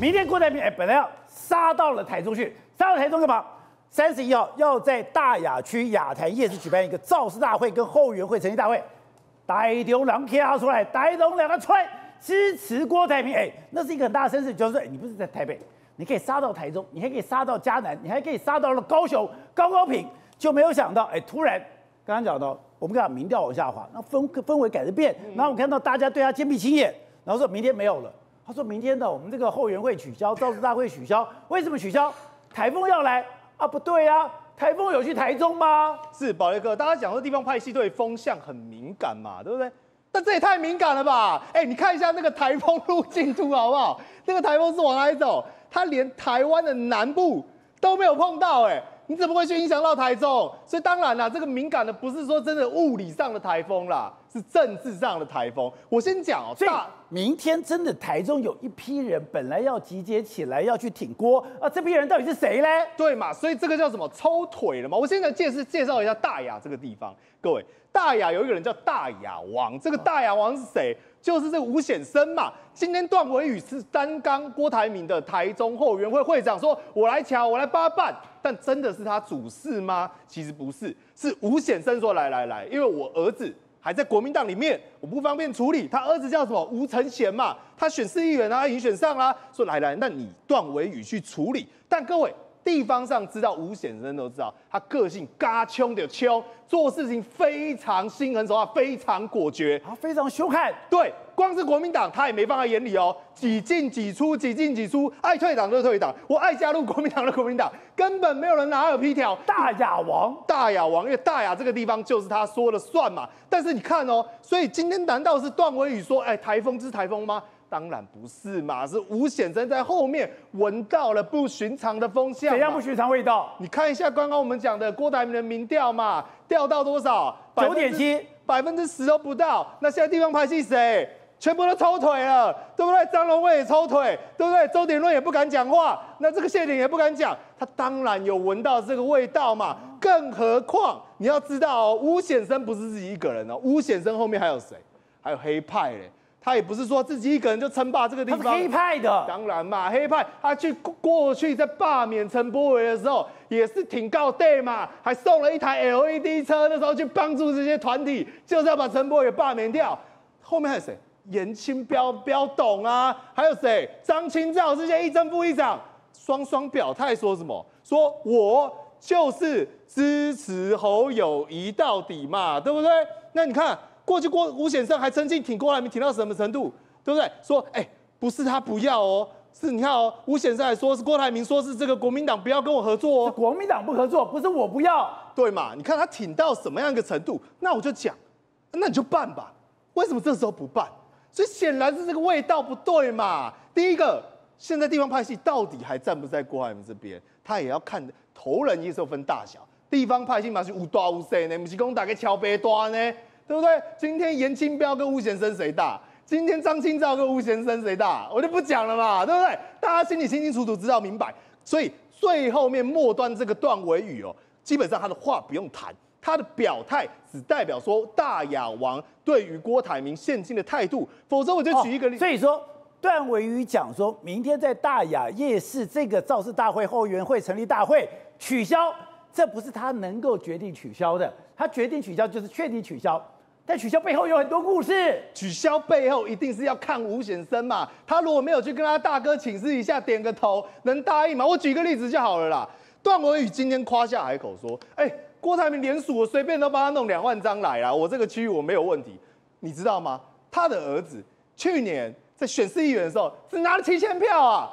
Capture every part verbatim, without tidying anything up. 明天郭台铭哎本来要杀到了台中去，杀到台中干嘛？ 三十一号要在大雅区雅潭夜市举办一个造势大会跟后援会成立大会，台中人跳出来，台中人出来支持郭台铭，哎、欸，那是一个很大的声势，就是说、欸、你不是在台北，你可以杀到台中，你还可以杀到嘉南，你还可以杀到了高雄高高屏，就没有想到，哎、欸，突然刚刚讲到，我们看民调往下滑，那氛氛围改变，然后我看到大家对他坚壁清野，然后说明天没有了，他说明天的我们这个后援会取消，造势大会取消，为什么取消？台风要来。 啊，不对啊，台风有去台中吗？是宝雷哥，大家讲说地方派系对风向很敏感嘛，对不对？但这也太敏感了吧？哎、欸，你看一下那个台风路径图好不好？那个台风是往哪里走？它连台湾的南部都没有碰到、欸，哎，你怎么会去影响到台中？所以当然啦，这个敏感的不是说真的物理上的台风啦，是政治上的台风。我先讲哦，所以明天真的台中有一批人本来要集结起来要去挺郭啊，这批人到底是谁呢？对嘛，所以这个叫什么抽腿了嘛？我现在介介绍一下大雅这个地方，各位，大雅有一个人叫大雅王，这个大雅王是谁？就是这个吴显生嘛。今天段惟宇是担纲郭台铭的台中后援会会长，说我来瞧，我来八办，但真的是他主事吗？其实不是，是吴显生说来来来，因为我儿子。 还在国民党里面，我不方便处理。他儿子叫什么？吴承贤嘛，他选市议员啊，他已经选上啦。说来来，那你段惟宇去处理。但各位地方上知道吴显生都知道，他个性嘎凶的凶，做事情非常心狠手辣，非常果决，啊，非常凶悍。对，光是国民党他也没放在眼里哦，几进几出，几进几出，爱退党就退党，我爱加入国民党就国民党，根本没有人拿我批条。大雅王，大雅王，因为大雅这个地方就是他说了算嘛。 但是你看哦，所以今天难道是段惟宇说，哎，台风之台风吗？当然不是嘛，是吴显生在后面闻到了不寻常的风向。怎样不寻常味道？你看一下刚刚我们讲的郭台铭的民调嘛，掉到多少？九点七，百分之十都不到。那现在地方派系谁？全部都抽腿了，对不对？张荣惠也抽腿，对不对？周典论也不敢讲话，那这个谢鼎也不敢讲，他当然有闻到这个味道嘛。 更何况，你要知道哦，吴显生不是自己一个人哦，吴显生后面还有谁？还有黑派嘞，他也不是说自己一个人就称霸这个地方。他是黑派的，当然嘛，黑派他去过去在罢免陈柏惟的时候，也是挺告对嘛，还送了一台 L E D 车，那时候去帮助这些团体，就是要把陈柏惟罢免掉。后面还有谁？颜清标、标董啊，还有谁？张清照这些议政副议长，双双表态说什么？说我。 就是支持侯友宜到底嘛，对不对？那你看过去郭吴显生还曾经挺郭台铭挺到什么程度，对不对？说哎、欸，不是他不要哦，是你看哦，吴显生还说是郭台铭说是这个国民党不要跟我合作哦，国民党不合作不是我不要，对嘛？你看他挺到什么样一个程度？那我就讲，那你就办吧，为什么这时候不办？所以显然是这个味道不对嘛。第一个，现在地方派系到底还站不在郭台铭这边，他也要看。 头人也是有分大小，地方派系嘛是有大有小呢，不是讲大家敲白大呢，对不对？今天颜清标跟吴显生谁大？今天张清照跟吴显生谁大？我就不讲了嘛，对不对？大家心里清清楚楚，知道明白。所以最后面末端这个段惟宇哦，基本上他的话不用谈，他的表态只代表说大雅王对于郭台铭现今的态度。否则我就举一个例子，哦，所以说。 段惟宇讲说，明天在大雅夜市这个造势大会后援会成立大会取消，这不是他能够决定取消的，他决定取消就是确定取消。 在取消背后有很多故事，取消背后一定是要看吴显生嘛。他如果没有去跟他大哥请示一下，点个头，能答应吗？我举个例子就好了啦。段惟宇今天夸下海口说：“哎、欸，郭台铭联署，我随便都帮他弄两万张来啦，我这个区域我没有问题。”你知道吗？他的儿子去年。 在选市议员的时候，只拿了七千票啊，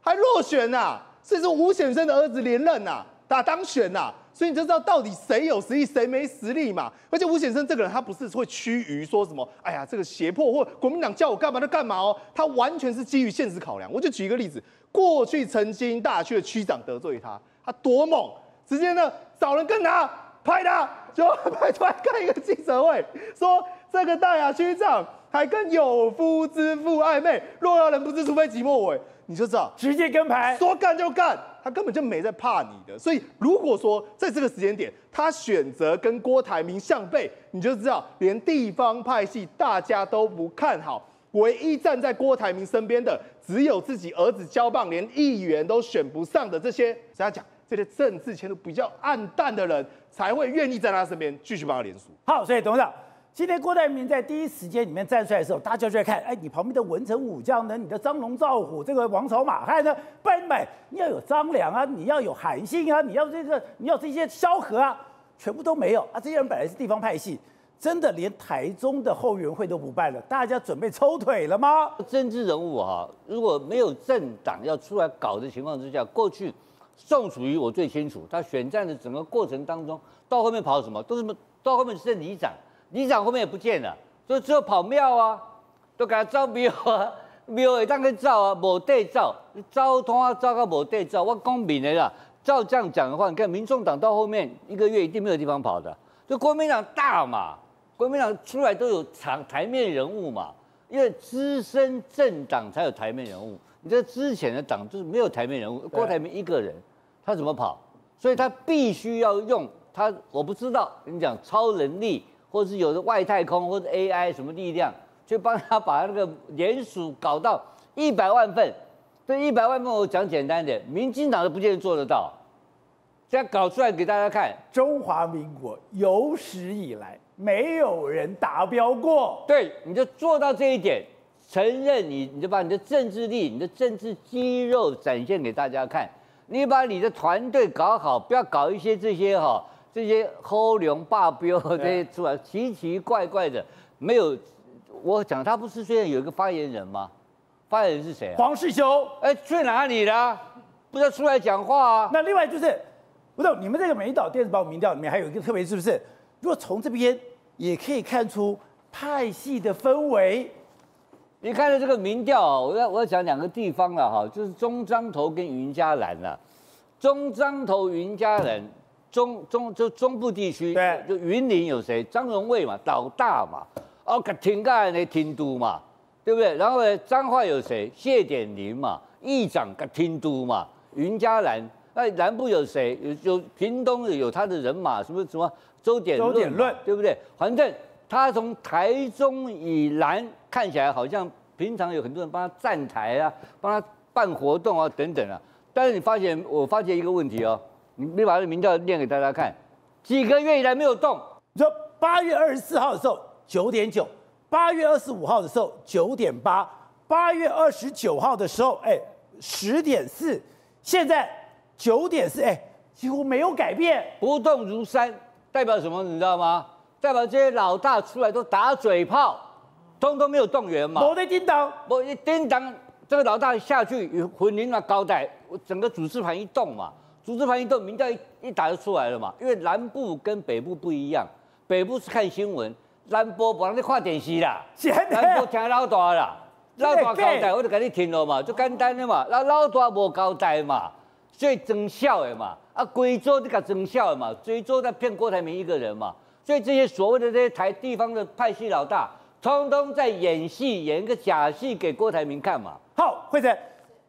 还落选啊，所以说吴显生的儿子连任啊，打当选啊，所以你就知道到底谁有实力，谁没实力嘛。而且吴显生这个人，他不是会趋于说什么，哎呀，这个胁迫或国民党叫我干嘛就干嘛哦，他完全是基于现实考量。我就举一个例子，过去曾经大区的区长得罪他，他多猛，直接呢找人跟他拍他，就拍出来开一个记者会，说这个大雅区长。 还跟有夫之妇暧昧，若要人不知，除非己莫为，你就知道，直接跟拍，说干就干，他根本就没在怕你的。所以，如果说在这个时间点，他选择跟郭台铭相悖，你就知道，连地方派系大家都不看好。唯一站在郭台铭身边的，只有自己儿子交棒，连议员都选不上的这些，怎样讲？这些政治前途比较暗淡的人，才会愿意在他身边继续帮他联署。好，所以董事长。 今天郭台铭在第一时间里面站出来的时候，大家就在看，哎，你旁边的文成武将呢，你的张龙赵虎，这个王朝马汉呢，拜拜，你要有张良啊，你要有韩信啊，你要这个，你要这些萧何啊，全部都没有啊！这些人本来是地方派系，真的连台中的后援会都不办了，大家准备抽腿了吗？政治人物哈、啊，如果没有政党要出来搞的情况之下，过去宋楚瑜我最清楚，他选战的整个过程当中，到后面跑什么都是到后面是里长。 里长后面也不见了，所以只有跑庙啊，都给他招庙啊，庙会当去造啊，无地造，招通啊造到无地造。我讲明了啦，照这样讲的话，你看民众党到后面一个月一定没有地方跑的，就国民党大嘛，国民党出来都有场台面人物嘛，因为资深政党才有台面人物，你这之前的党就是没有台面人物，郭台铭一个人他怎么跑？所以他必须要用他，我不知道你讲超能力。 或是有的外太空，或者 A I 什么力量，去帮他把那个联署搞到一百万份。这一百万份，我讲简单点，民进党都不见得做得到。现在搞出来给大家看，中华民国有史以来没有人达标过。对，你就做到这一点，承认你，你就把你的政治力、你的政治肌肉展现给大家看。你把你的团队搞好，不要搞一些这些哈。 这些后龙霸标这些出来奇奇怪怪的，没有。我讲他不是虽然有一个发言人吗？发言人是谁啊？黄世修。哎、欸，去哪里了？不知道出来讲话啊。那另外就是，不懂你们这个美岛电子报民调里面还有一个特别，是不是？如果从这边也可以看出派系的氛围。你看到这个民调、哦，我要我要讲两个地方了哈，就是中彰投跟云嘉南了。中彰投、云嘉南。 中中就中部地区，对，就云林有谁？张荣卫嘛，老大嘛，哦，挺干的挺都嘛，对不对？然后呢，彰化有谁？谢典林嘛，议长个挺都嘛，云嘉南，那南部有谁？有有屏东有他的人马，什么什么周典周典论，对不对？反正他从台中以南看起来好像平常有很多人帮他站台啊，帮他办活动啊等等啊，但是你发现我发现一个问题哦。 你把这民调念给大家看，几个月以来没有动。你说八月二十四号的时候九点九，八月二十五号的时候九点八，八月二十九号的时候哎十点四，现在九点四，哎几乎没有改变，不动如山，代表什么你知道吗？代表这些老大出来都打嘴炮，通通没有动员嘛。我的叮当，我的叮当，这个老大下去混凝土高代，整个主持盘一动嘛。 组织盘一动，民调一一打就出来了嘛。因为南部跟北部不一样，北部是看新闻，南部把人家看电视啦，南部听老大啦，老大交代我就给你听了嘛，就简单的嘛。那老大无交代嘛，所以装笑的嘛。啊，贵州你个装笑的嘛，贵州在骗郭台铭一个人嘛。所以这些所谓的这些台地方的派系老大，通通在演戏，演一个假戏给郭台铭看嘛。好，惠珍，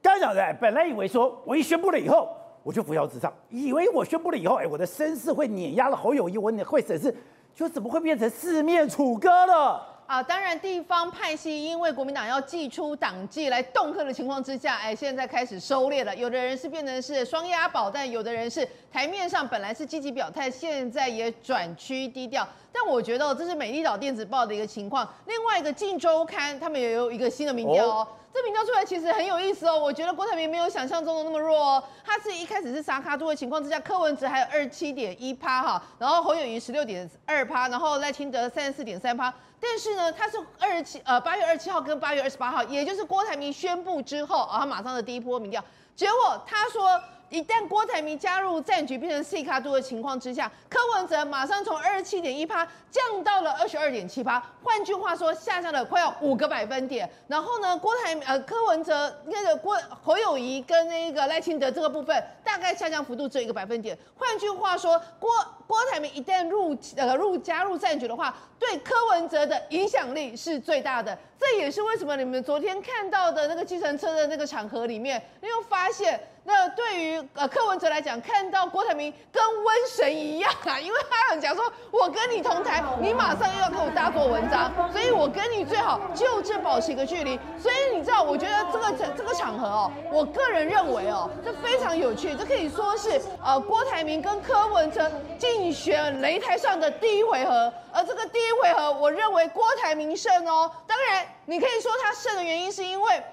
刚讲的，本来以为说我一宣布了以后。 我就扶摇直上，以为我宣布了以后，哎，我的声势会碾压了侯友宜，我会审视，就怎么会变成四面楚歌了？啊，当然，地方派系因为国民党要祭出党纪来恫吓的情况之下，哎，现在开始收敛了。有的人是变成是双押宝，但有的人是台面上本来是积极表态，现在也转趋低调。 但我觉得这是美丽岛电子报的一个情况。另外一个《镜周刊》他们也有一个新的民调哦，这民调出来其实很有意思哦。我觉得郭台铭没有想象中的那么弱哦，他是一开始是撒卡度的情况之下，柯文哲还有二七点一趴哈，然后侯友宜十六点二趴，然后赖清德三十四点三趴。但是呢，他是二十七呃八月二十七号跟八月二十八号，也就是郭台铭宣布之后啊，他马上的第一波民调，结果他说。 一旦郭台铭加入战局，变成 C 卡度的情况之下，柯文哲马上从二十七点一趴降到了二十二点七趴，换句话说，下降了快要五个百分点。然后呢，郭台呃柯文哲那个郭侯友宜跟那个赖清德这个部分，大概下降幅度只有一个百分点。换句话说，郭郭台铭一旦入呃入加入战局的话，对柯文哲的影响力是最大的。这也是为什么你们昨天看到的那个计程车的那个场合里面，你又发现，那对于呃柯文哲来讲，看到郭台铭跟瘟神一样啊，因为他想讲说，我跟你同台，你马上又要跟我大做文章，所以我跟你最好就这保持一个距离。所以你知道，我觉得这个这个场合哦，我个人认为哦，这非常有趣，这可以说是呃郭台铭跟柯文哲竞选擂台上的第一回合，而这个第一回合，我认为郭台铭胜哦。当然，你可以说他胜的原因是因为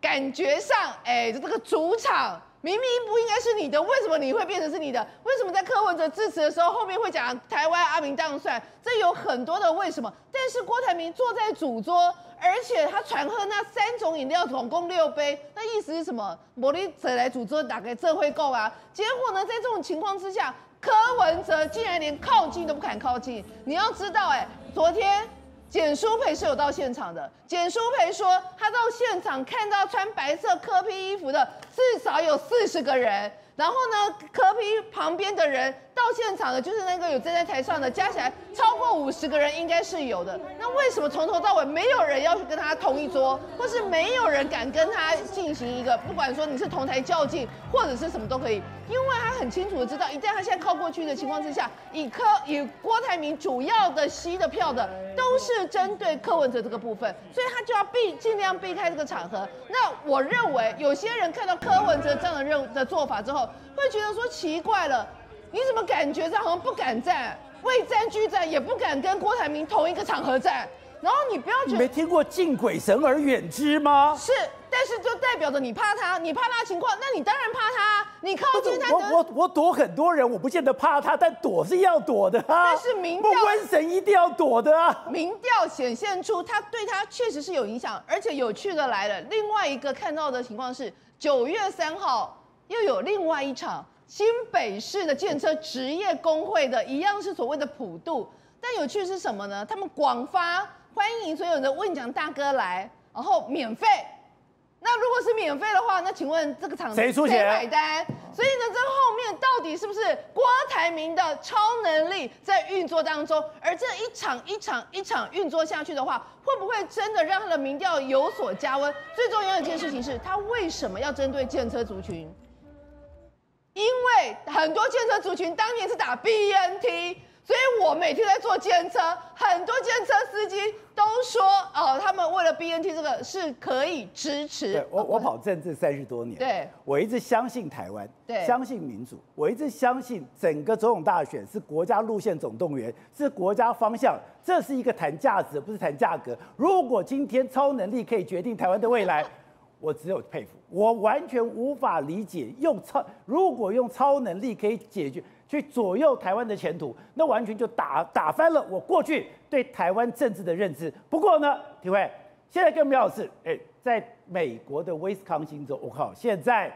感觉上，哎，这个主场。明明不应该是你的，为什么你会变成是你的？为什么在柯文哲致辞的时候，后面会讲台湾阿明当选？这有很多的为什么。但是郭台铭坐在主桌，而且他传喝那三种饮料，总共六杯，那意思是什么？摩力者来主桌打给这会够啊！结果呢，在这种情况之下，柯文哲竟然连靠近都不敢靠近。你要知道、欸，哎，昨天。简舒培是有到现场的。简舒培说，他到现场看到穿白色柯 P 衣服的至少有四十个人。然后呢，柯 P 旁边的人到现场的，就是那个有站在台上的，加起来超过五十个人应该是有的。那为什么从头到尾没有人要去跟他同一桌，或是没有人敢跟他进行一个，不管说你是同台较劲，或者是什么都可以，因为他很清楚的知道，一旦他现在靠过去的情况之下，以柯以郭台铭主要的吸的票的。都是针对柯文哲这个部分，所以他就要避尽量避开这个场合。那我认为有些人看到柯文哲这样的任的做法之后，会觉得说奇怪了，你怎么感觉他好像不敢站，未战俱战，也不敢跟郭台铭同一个场合站。然后你不要觉得你没听过敬鬼神而远之吗？是，但是就代表着你怕他，你怕他的情况，那你当然怕他。你靠近他，我我我躲很多人，我不见得怕他，但躲是要躲的啊。但是民调，瘟神一定要躲的啊。民调显现出他对他确实是有影响，而且有趣的来了，另外一个看到的情况是，九月三号又有另外一场新北市的建车职业工会的，一样是所谓的普渡，但有趣是什么呢？他们广发。欢迎所有的问讲大哥来，然后免费。那如果是免费的话，那请问这个场谁出钱？买单。所以呢，这后面到底是不是郭台铭的超能力在运作当中？而这一场一场一场运作下去的话，会不会真的让他的民调有所加温？最重要的一件事情是，他为什么要针对建车族群？因为很多建车族群当年是打 B N T。所以我每天在坐计程车，很多计程车司机都说，哦，他们为了 B N T 这个是可以支持。对我我跑政治三十多年，对，我一直相信台湾，对，相信民主，我一直相信整个总统大选是国家路线总动员，是国家方向，这是一个谈价值，不是谈价格。如果今天超能力可以决定台湾的未来。我只有佩服，我完全无法理解用超如果用超能力可以解决去左右台湾的前途，那完全就打打翻了我过去对台湾政治的认知。不过呢，体会现在更妙的是，哎、欸，在美国的威斯康星州，我靠，现在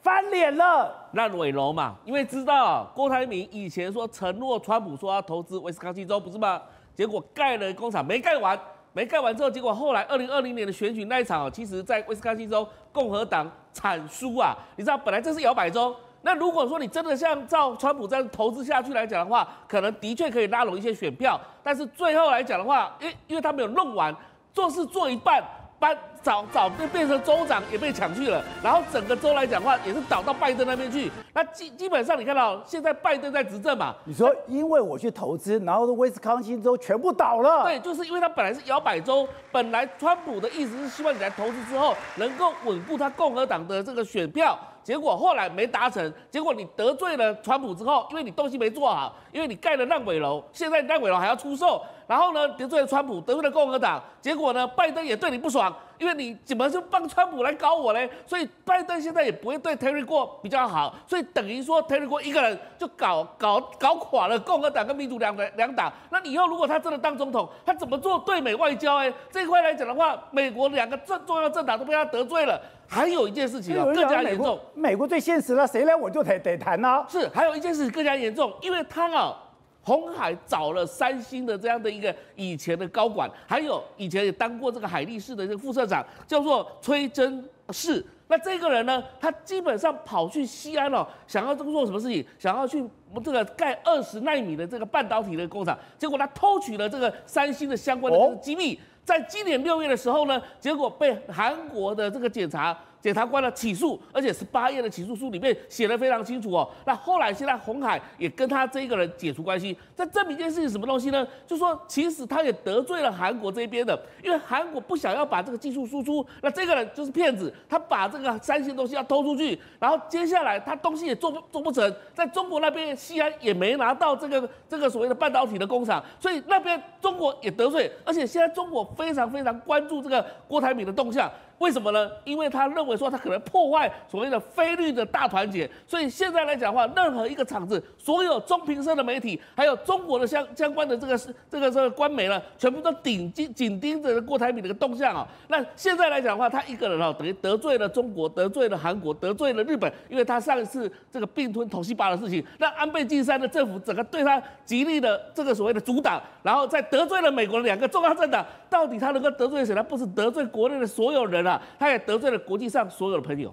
翻脸了，烂尾楼嘛，因为知道郭台铭以前说承诺川普说要投资威斯康星州，不是吗？结果盖了工厂没盖完。没盖完之后，结果后来二零二零年的选举那一场哦，其实在威斯康星州共和党惨输啊！你知道，本来这是摇摆州，那如果说你真的像照川普这样投资下去来讲的话，可能的确可以拉拢一些选票，但是最后来讲的话，因因为他没有弄完，做事做一半，班早早就变成州长也被抢去了，然后整个州来讲的话也是倒到拜登那边去。那基基本上你看到现在拜登在执政嘛？你说因为我去投资，然后威斯康星州全部倒了。对，就是因为他本来是摇摆州，本来川普的意思是希望你来投资之后能够稳固他共和党的这个选票，结果后来没达成。结果你得罪了川普之后，因为你东西没做好，因为你盖了烂尾楼，现在烂尾楼还要出售。然后呢，得罪了川普，得罪了共和党，结果呢，拜登也对你不爽，因为你怎么就帮川普来搞我呢？所以拜登现在也不会对 Terry 郭比较好，所以等于说 Terry 郭一个人就搞搞搞垮了共和党跟民主两两党。那以后如果他真的当总统，他怎么做对美外交？哎，这一块来讲的话，美国两个最重要政党都被他得罪了。还有一件事情啊，更加严重。美国最现实了，谁来我就得得谈啊。是，还有一件事情更加严重，因为他啊。鸿海找了三星的这样的一个以前的高管，还有以前也当过这个海力士的这个副社长，叫做崔真士。那这个人呢，他基本上跑去西安哦，想要做什么事情？想要去这个盖二十奈米的这个半导体的工厂，结果他偷取了这个三星的相关的机密。哦在今年六月的时候呢，结果被韩国的这个检察检察官呢起诉，而且是八页的起诉书里面写得非常清楚哦。那后来现在鸿海也跟他这个人解除关系，在证明一件事情什么东西呢？就说其实他也得罪了韩国这边的，因为韩国不想要把这个技术输出，那这个人就是骗子，他把这个三星东西要偷出去，然后接下来他东西也做不做不成，在中国那边西安也没拿到这个这个所谓的半导体的工厂，所以那边中国也得罪，而且现在中国非常非常关注这个郭台铭的动向。 为什么呢？因为他认为说他可能破坏所谓的菲律的大团结，所以现在来讲的话，任何一个厂子，所有中评社的媒体，还有中国的相相关的这个这个这个官媒呢，全部都紧紧紧盯着郭台铭的一个动向啊、哦。那现在来讲的话，他一个人啊、哦，等于得罪了中国，得罪了韩国，得罪了日本，因为他上一次这个并吞头西巴的事情，那安倍晋三的政府整个对他极力的这个所谓的阻挡，然后再得罪了美国的两个重要政党，到底他能够得罪谁？他不是得罪国内的所有人啊。 他也得罪了国际上所有的朋友。